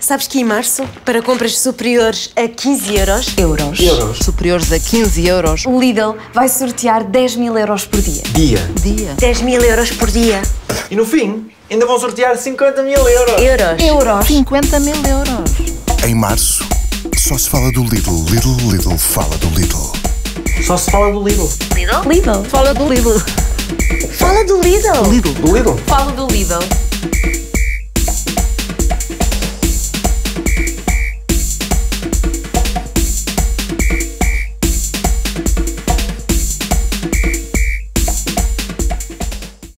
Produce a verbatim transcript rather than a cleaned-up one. Sabes que em março, para compras superiores a quinze euros... Euros. Euros. Superiores a quinze euros... O Lidl vai sortear dez mil euros por dia. Dia. Dia. dez mil euros por dia. E no fim, ainda vão sortear cinquenta mil euros. Euros. Euros. cinquenta mil euros. Em março, só se fala do Lidl. Lidl, Lidl, fala do Lidl. Só se fala do Lidl. Lidl? Lidl. Fala do Lidl. Fala do Lidl. Lidl. Do Lidl. Fala do Lidl.